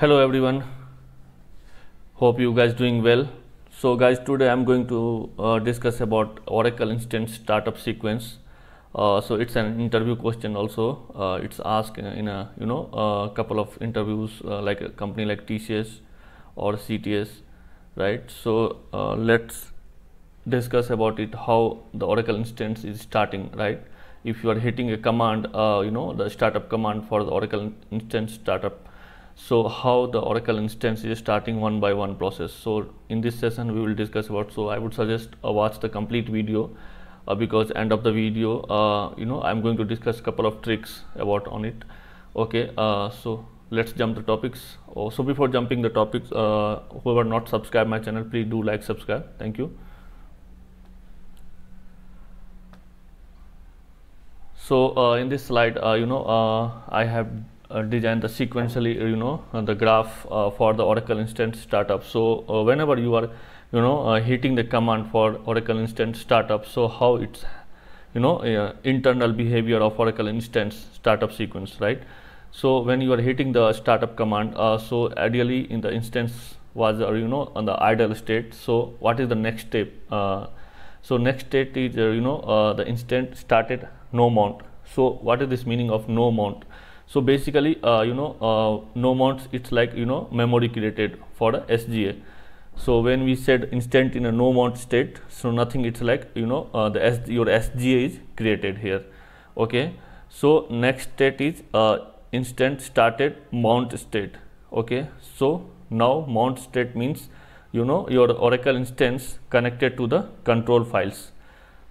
Hello everyone, hope you guys doing well. So guys, today I'm going to discuss about Oracle instance startup sequence. So it's an interview question also. It's asked in a couple of interviews, like a company like TCS or CTS, right? So let's discuss about it, how the Oracle instance is starting, right? If you are hitting a command, the startup command for the Oracle instance startup. So how the Oracle instance is starting one by one process. So in this session we will discuss about. So I would suggest watch the complete video, because end of the video I'm going to discuss couple of tricks about on it. Okay, so let's jump the topics. Oh, so before jumping the topics, whoever not subscribed my channel, please do like, subscribe. Thank you. So in this slide, I have design the sequentially, the graph for the Oracle instance startup. So whenever you are, hitting the command for Oracle instance startup, so how it's, internal behavior of Oracle instance startup sequence, right? So when you are hitting the startup command, so ideally in the instance was, on the idle state. So what is the next step? So next state is, the instance started no mount. So what is this meaning of no mount? So basically, no mounts, it's like, memory created for a SGA. So when we said instant in a no mount state, so nothing, it's like, your SGA is created here. Okay. So next state is instant started mount state. Okay. So now mount state means, your Oracle instance connected to the control files.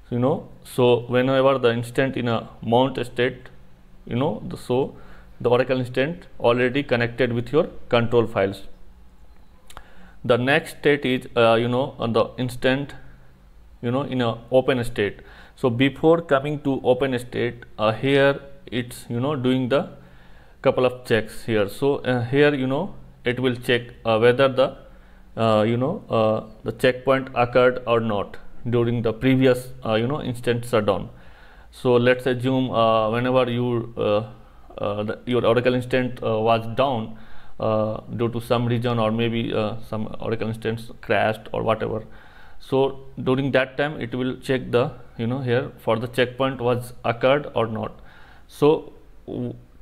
So whenever the instant in a mount state, so the Oracle instance already connected with your control files. The next state is, on the instant, in a open state. So before coming to open state, here it's, doing the couple of checks here. So here, it will check whether the checkpoint occurred or not during the previous, instant shutdown. So let's assume whenever you your Oracle instance was down due to some reason, or maybe some Oracle instance crashed or whatever. So during that time it will check the, here for the checkpoint was occurred or not. So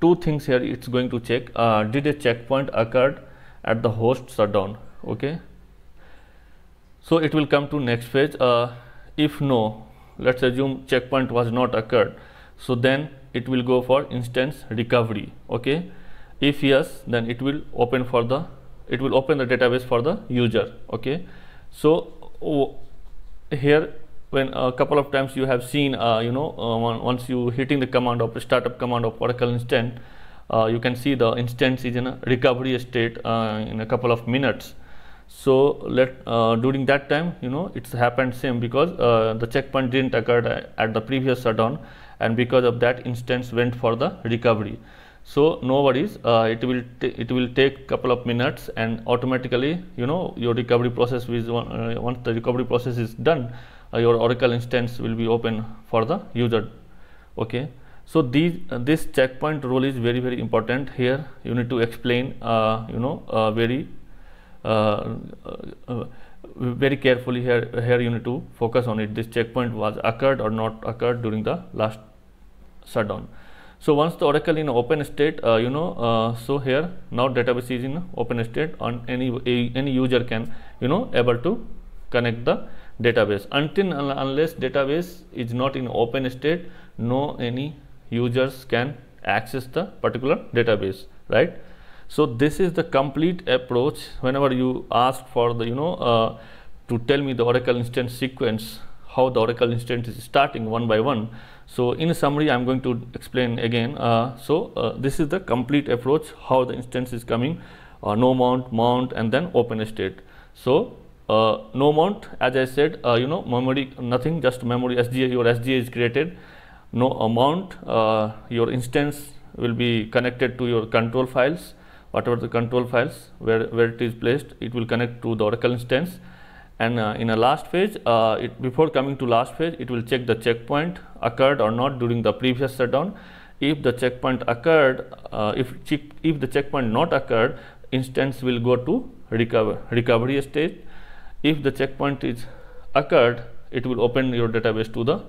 two things here it's going to check. Did a checkpoint occurred at the host shutdown? Okay. So it will come to next phase. If no, let's assume checkpoint was not occurred, so then it will go for instance recovery. Okay, if yes, then it will open for the, it will open the database for the user. Okay, so here when a couple of times you have seen, once you hitting the command of the startup command of Oracle instance, you can see the instance is in a recovery state in a couple of minutes. So during that time, it's happened same, because the checkpoint didn't occur at the previous shutdown, and because of that instance went for the recovery. So no worries, it will take couple of minutes, and automatically, your recovery process is, once the recovery process is done, your Oracle instance will be open for the user. Okay, so this checkpoint role is very, very important here. You need to explain, very carefully here you need to focus on it. This checkpoint was occurred or not occurred during the last shutdown. So once the Oracle in open state, so here now database is in open state, on any user can, able to connect the database. Until unless database is not in open state, no any users can access the particular database, right? So this is the complete approach. Whenever you ask for the, to tell me the Oracle instance sequence, how the Oracle instance is starting one by one. So in summary, I'm going to explain again. This is the complete approach, how the instance is coming, no mount, mount, and then open state. So no mount, as I said, memory, nothing, just memory, SGA, your SGA is created. No mount, your instance will be connected to your control files. Whatever the control files where it is placed, it will connect to the Oracle instance. And in a last phase, before coming to last phase, it will check the checkpoint occurred or not during the previous shutdown. If the checkpoint occurred, if the checkpoint not occurred, instance will go to recovery stage. If the checkpoint is occurred, it will open your database to the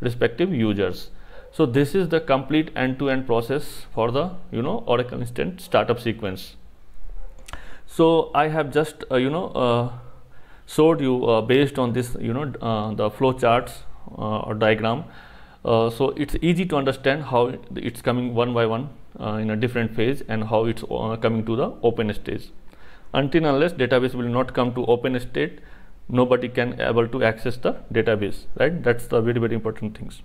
respective users. So this is the complete end-to-end process for the Oracle Instant Startup sequence. So I have just showed you based on this the flow charts or diagram. So it's easy to understand how it's coming one by one in a different phase and how it's coming to the open stage. Until unless database will not come to open state, nobody can able to access the database, right? That's the very, very important things.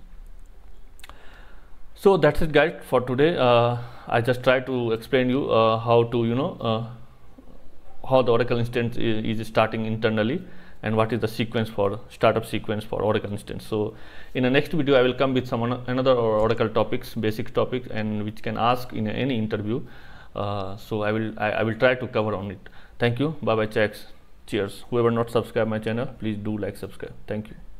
So that's it, guys, for today. I just try to explain you how to how the Oracle instance is starting internally, and what is the sequence for startup sequence for Oracle instance. So in the next video, I will come with some another Oracle topics, basic topics, and which can ask in any interview. So I will try to cover on it. Thank you. Bye bye, checks. Cheers. Whoever not subscribe my channel, please do like, subscribe. Thank you.